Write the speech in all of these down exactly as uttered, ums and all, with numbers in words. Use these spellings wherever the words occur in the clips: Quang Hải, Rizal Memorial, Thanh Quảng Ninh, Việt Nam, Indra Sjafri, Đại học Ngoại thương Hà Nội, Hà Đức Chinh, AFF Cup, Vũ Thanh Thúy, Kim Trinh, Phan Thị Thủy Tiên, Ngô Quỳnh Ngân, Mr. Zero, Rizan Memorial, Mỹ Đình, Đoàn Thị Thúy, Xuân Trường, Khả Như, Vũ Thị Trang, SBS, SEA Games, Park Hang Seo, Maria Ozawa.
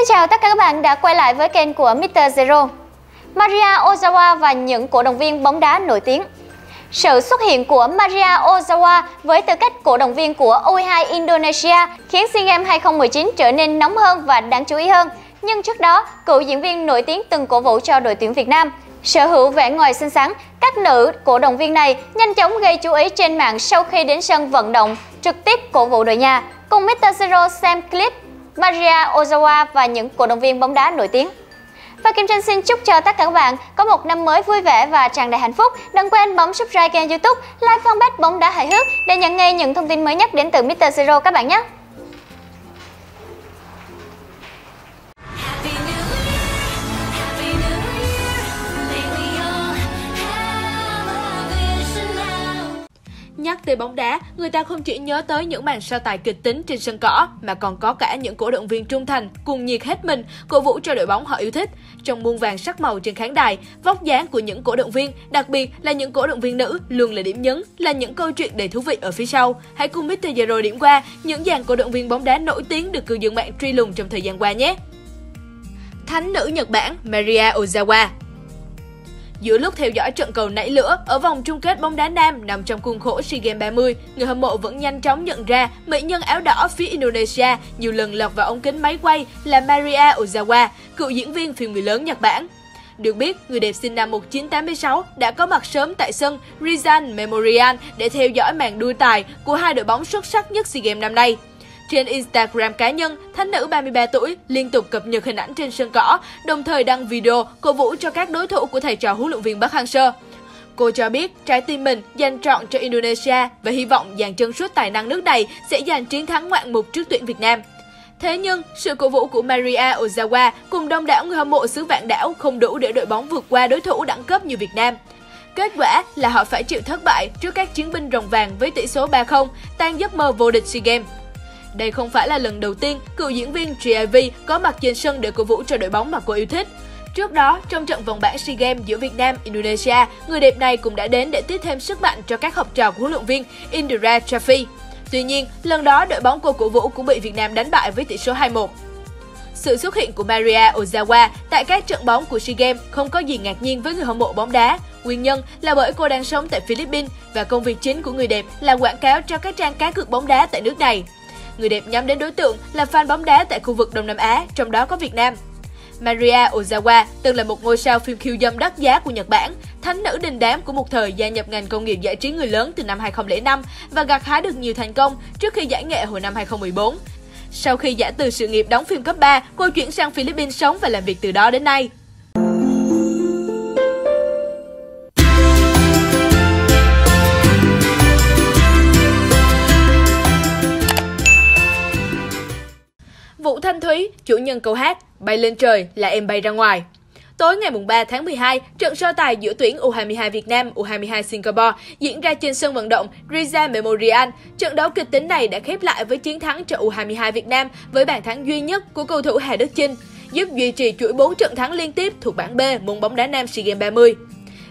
Xin chào tất cả các bạn đã quay lại với kênh của mít tơ Zero. Maria Ozawa và những cổ động viên bóng đá nổi tiếng. Sự xuất hiện của Maria Ozawa với tư cách cổ động viên của u hai hai Indonesia khiến SEA Games hai không một chín trở nên nóng hơn và đáng chú ý hơn. Nhưng trước đó, cựu diễn viên nổi tiếng từng cổ vũ cho đội tuyển Việt Nam. Sở hữu vẻ ngoài xinh xắn, các nữ cổ động viên này nhanh chóng gây chú ý trên mạng sau khi đến sân vận động trực tiếp cổ vũ đội nhà. Cùng mít tơ Zero xem clip Maria Ozawa và những cổ động viên bóng đá nổi tiếng. Và Kim Trinh xin chúc cho tất cả các bạn có một năm mới vui vẻ và tràn đầy hạnh phúc. Đừng quên bấm subscribe kênh YouTube, like fanpage bóng đá hài hước để nhận ngay những thông tin mới nhất đến từ mít tơ Zero các bạn nhé. Nhắc tới bóng đá, người ta không chỉ nhớ tới những màn so tài kịch tính trên sân cỏ mà còn có cả những cổ động viên trung thành, cuồng nhiệt hết mình, cổ vũ cho đội bóng họ yêu thích. Trong muôn vàng sắc màu trên khán đài, vóc dáng của những cổ động viên, đặc biệt là những cổ động viên nữ, luôn là điểm nhấn, là những câu chuyện đầy thú vị ở phía sau. Hãy cùng mít tơ Zero điểm qua những dàn cổ động viên bóng đá nổi tiếng được cư dân mạng truy lùng trong thời gian qua nhé. Thánh nữ Nhật Bản Maria Ozawa. Giữa lúc theo dõi trận cầu nảy lửa ở vòng chung kết bóng đá nam nằm trong khuôn khổ SEA Games ba mươi, người hâm mộ vẫn nhanh chóng nhận ra mỹ nhân áo đỏ phía Indonesia nhiều lần lọt vào ống kính máy quay là Maria Ozawa, cựu diễn viên phim người lớn Nhật Bản. Được biết, người đẹp sinh năm một nghìn chín trăm tám mươi sáu đã có mặt sớm tại sân Rizan Memorial để theo dõi màn đua tài của hai đội bóng xuất sắc nhất SEA Games năm nay. Trên Instagram cá nhân, thánh nữ ba mươi ba tuổi liên tục cập nhật hình ảnh trên sân cỏ, đồng thời đăng video cổ vũ cho các đối thủ của thầy trò huấn luyện viên Park Hang Seo. Cô cho biết trái tim mình dành trọn cho Indonesia và hy vọng dàn chân sút tài năng nước này sẽ giành chiến thắng ngoạn mục trước tuyển Việt Nam. Thế nhưng, sự cổ vũ của Maria Ozawa cùng đông đảo người hâm mộ xứ vạn đảo không đủ để đội bóng vượt qua đối thủ đẳng cấp như Việt Nam. Kết quả là họ phải chịu thất bại trước các chiến binh rồng vàng với tỷ số ba không, tan giấc mơ vô địch SEA Games. Đây không phải là lần đầu tiên cựu diễn viên giê i vê có mặt trên sân để cổ vũ cho đội bóng mà cô yêu thích. Trước đó, trong trận vòng bảng SEA Games giữa Việt Nam Indonesia, người đẹp này cũng đã đến để tiếp thêm sức mạnh cho các học trò của huấn luyện viên Indra Sjafri. Tuy nhiên, lần đó đội bóng cô cổ vũ cũng bị Việt Nam đánh bại với tỷ số hai một. Sự xuất hiện của Maria Ozawa tại các trận bóng của SEA Games không có gì ngạc nhiên với người hâm mộ bóng đá. Nguyên nhân là bởi cô đang sống tại Philippines và công việc chính của người đẹp là quảng cáo cho các trang cá cược bóng đá tại nước này. Người đẹp nhắm đến đối tượng là fan bóng đá tại khu vực Đông Nam Á, trong đó có Việt Nam. Maria Ozawa từng là một ngôi sao phim khiêu dâm đắt giá của Nhật Bản, thánh nữ đình đám của một thời gia nhập ngành công nghiệp giải trí người lớn từ năm hai không không năm và gặt hái được nhiều thành công trước khi giải nghệ hồi năm hai không một bốn. Sau khi giải từ sự nghiệp đóng phim cấp ba, cô chuyển sang Philippines sống và làm việc từ đó đến nay. Vũ Thanh Thúy, chủ nhân câu hát "Bay lên trời là em bay ra ngoài". Tối ngày ba tháng mười hai, trận so tài giữa tuyển u hai hai Việt Nam, u hai hai Singapore diễn ra trên sân vận động Rizal Memorial. Trận đấu kịch tính này đã khép lại với chiến thắng cho u hai hai Việt Nam với bàn thắng duy nhất của cầu thủ Hà Đức Chinh, giúp duy trì chuỗi bốn trận thắng liên tiếp thuộc bảng B môn bóng đá nam SEA Games ba mươi.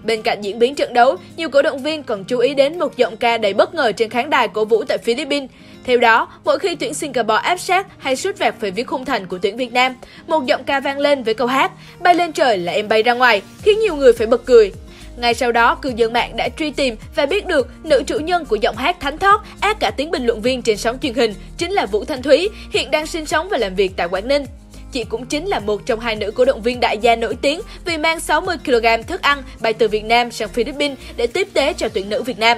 Bên cạnh diễn biến trận đấu, nhiều cổ động viên còn chú ý đến một giọng ca đầy bất ngờ trên khán đài cổ vũ tại Philippines. Theo đó, mỗi khi tuyển Singapore áp sát hay sút vạt về phía khung thành của tuyển Việt Nam, một giọng ca vang lên với câu hát "Bay lên trời là em bay ra ngoài", khiến nhiều người phải bật cười. Ngay sau đó, cư dân mạng đã truy tìm và biết được nữ chủ nhân của giọng hát thánh thót át cả tiếng bình luận viên trên sóng truyền hình chính là Vũ Thanh Thúy, hiện đang sinh sống và làm việc tại Quảng Ninh. Chị cũng chính là một trong hai nữ cổ động viên đại gia nổi tiếng vì mang sáu mươi ki lô gam thức ăn bay từ Việt Nam sang Philippines để tiếp tế cho tuyển nữ Việt Nam.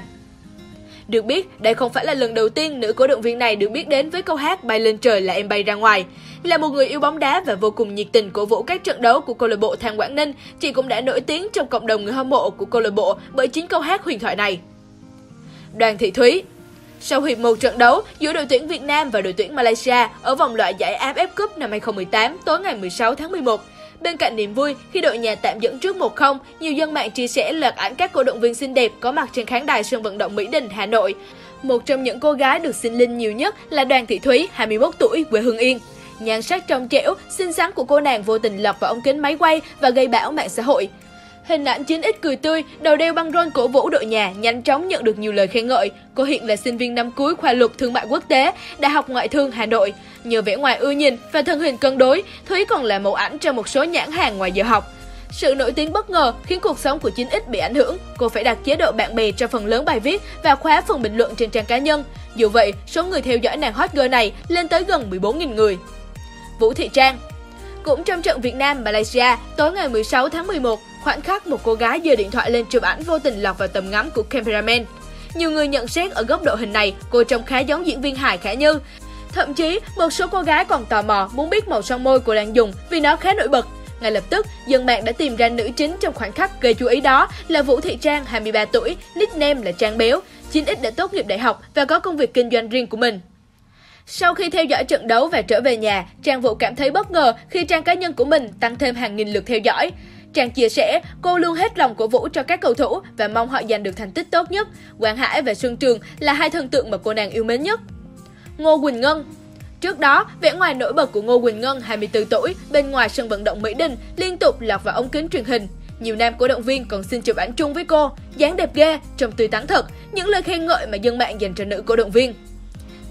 Được biết, đây không phải là lần đầu tiên nữ cổ động viên này được biết đến với câu hát "Bay lên trời là em bay ra ngoài". Là một người yêu bóng đá và vô cùng nhiệt tình cổ vũ các trận đấu của câu lạc bộ Thanh Quảng Ninh, chị cũng đã nổi tiếng trong cộng đồng người hâm mộ của câu lạc bộ bởi chính câu hát huyền thoại này. Đoàn Thị Thúy. Sau hiệp một trận đấu giữa đội tuyển Việt Nam và đội tuyển Malaysia ở vòng loại giải a ép ép Cup năm hai không một tám tối ngày mười sáu tháng mười một, bên cạnh niềm vui khi đội nhà tạm dẫn trước một không, nhiều dân mạng chia sẻ loạt ảnh các cổ động viên xinh đẹp có mặt trên khán đài sân vận động Mỹ Đình, Hà Nội. Một trong những cô gái được xinh linh nhiều nhất là Đoàn Thị Thúy, hai mươi mốt tuổi, quê Hưng Yên. Nhan sắc trong trẻo, xinh xắn của cô nàng vô tình lọt vào ống kính máy quay và gây bão mạng xã hội. Hình ảnh chín x cười tươi, đầu đeo băng rôn cổ vũ đội nhà nhanh chóng nhận được nhiều lời khen ngợi. Cô hiện là sinh viên năm cuối khoa Luật Thương mại Quốc tế, Đại học Ngoại thương Hà Nội. Nhờ vẻ ngoài ưa nhìn và thân hình cân đối, Thúy còn là mẫu ảnh cho một số nhãn hàng ngoài giờ học. Sự nổi tiếng bất ngờ khiến cuộc sống của chín x bị ảnh hưởng. Cô phải đặt chế độ bạn bè cho phần lớn bài viết và khóa phần bình luận trên trang cá nhân. Dù vậy, số người theo dõi nàng hot girl này lên tới gần mười bốn nghìn người. Vũ Thị Trang. Cũng trong trận Việt Nam Malaysia tối ngày mười sáu tháng mười một, khoảnh khắc một cô gái giơ điện thoại lên chụp ảnh vô tình lọt vào tầm ngắm của cameraman. Nhiều người nhận xét ở góc độ hình này, cô trông khá giống diễn viên hài Khả Như. Thậm chí, một số cô gái còn tò mò muốn biết màu son môi cô đang dùng vì nó khá nổi bật. Ngay lập tức, dân mạng đã tìm ra nữ chính trong khoảnh khắc gây chú ý đó là Vũ Thị Trang, hai mươi ba tuổi, nickname là Trang Béo. chín x đã tốt nghiệp đại học và có công việc kinh doanh riêng của mình. Sau khi theo dõi trận đấu và trở về nhà, Trang Vũ cảm thấy bất ngờ khi trang cá nhân của mình tăng thêm hàng nghìn lượt theo dõi. Trang chia sẻ, cô luôn hết lòng cổ vũ cho các cầu thủ và mong họ giành được thành tích tốt nhất. Quang Hải và Xuân Trường là hai thần tượng mà cô nàng yêu mến nhất. Ngô Quỳnh Ngân. Trước đó, vẻ ngoài nổi bật của Ngô Quỳnh Ngân, hai mươi tư tuổi, bên ngoài sân vận động Mỹ Đình liên tục lọt vào ống kính truyền hình. Nhiều nam cổ động viên còn xin chụp ảnh chung với cô, dáng đẹp ghê, trông tươi tắn thật, những lời khen ngợi mà dân mạng dành cho nữ cổ động viên.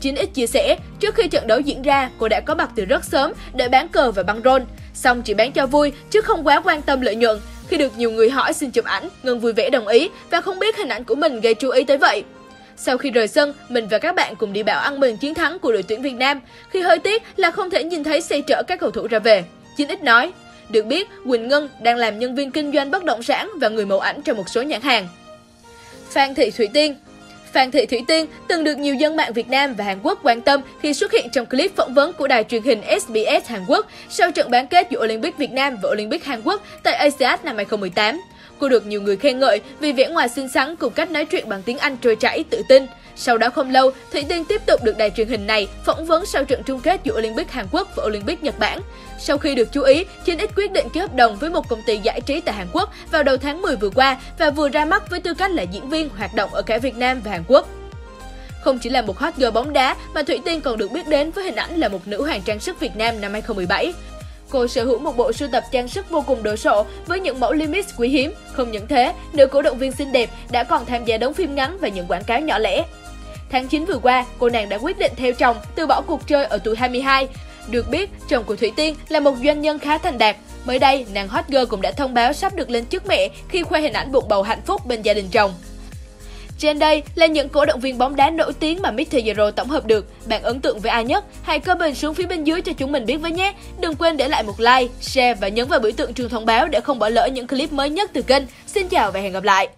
chín x chia sẻ, trước khi trận đấu diễn ra, cô đã có mặt từ rất sớm để bán cờ và băng rôn. Xong chỉ bán cho vui, chứ không quá quan tâm lợi nhuận. Khi được nhiều người hỏi xin chụp ảnh, Ngân vui vẻ đồng ý và không biết hình ảnh của mình gây chú ý tới vậy. Sau khi rời sân, mình và các bạn cùng đi bảo ăn mừng chiến thắng của đội tuyển Việt Nam. Khi hơi tiếc là không thể nhìn thấy xe chở các cầu thủ ra về. chín x nói, được biết Quỳnh Ngân đang làm nhân viên kinh doanh bất động sản và người mẫu ảnh cho một số nhãn hàng. Phan Thị Thủy Tiên. Phan Thị Thủy Tiên từng được nhiều dân mạng Việt Nam và Hàn Quốc quan tâm khi xuất hiện trong clip phỏng vấn của đài truyền hình S B S Hàn Quốc sau trận bán kết giữa Olympic Việt Nam và Olympic Hàn Quốc tại a si ad năm hai không một tám. Cô được nhiều người khen ngợi vì vẻ ngoài xinh xắn cùng cách nói chuyện bằng tiếng Anh trôi chảy, tự tin. Sau đó không lâu, Thủy Tiên tiếp tục được đài truyền hình này phỏng vấn sau trận chung kết giữa Olympic Hàn Quốc và Olympic Nhật Bản. Sau khi được chú ý, chín x quyết định ký hợp đồng với một công ty giải trí tại Hàn Quốc vào đầu tháng mười vừa qua và vừa ra mắt với tư cách là diễn viên hoạt động ở cả Việt Nam và Hàn Quốc. Không chỉ là một hot girl bóng đá mà Thủy Tiên còn được biết đến với hình ảnh là một nữ hoàng trang sức Việt Nam năm hai không một bảy. Cô sở hữu một bộ sưu tập trang sức vô cùng đồ sộ với những mẫu limit quý hiếm. Không những thế, nữ cổ động viên xinh đẹp đã còn tham gia đóng phim ngắn và những quảng cáo nhỏ lẻ. Tháng chín vừa qua, cô nàng đã quyết định theo chồng, từ bỏ cuộc chơi ở tuổi hai mươi hai. Được biết, chồng của Thủy Tiên là một doanh nhân khá thành đạt. Mới đây, nàng hot girl cũng đã thông báo sắp được lên chức mẹ khi khoe hình ảnh bụng bầu hạnh phúc bên gia đình chồng. Trên đây là những cổ động viên bóng đá nổi tiếng mà mít-tơ Zero tổng hợp được. Bạn ấn tượng với ai nhất? Hãy comment xuống phía bên dưới cho chúng mình biết với nhé. Đừng quên để lại một like, share và nhấn vào biểu tượng chuông thông báo để không bỏ lỡ những clip mới nhất từ kênh. Xin chào và hẹn gặp lại.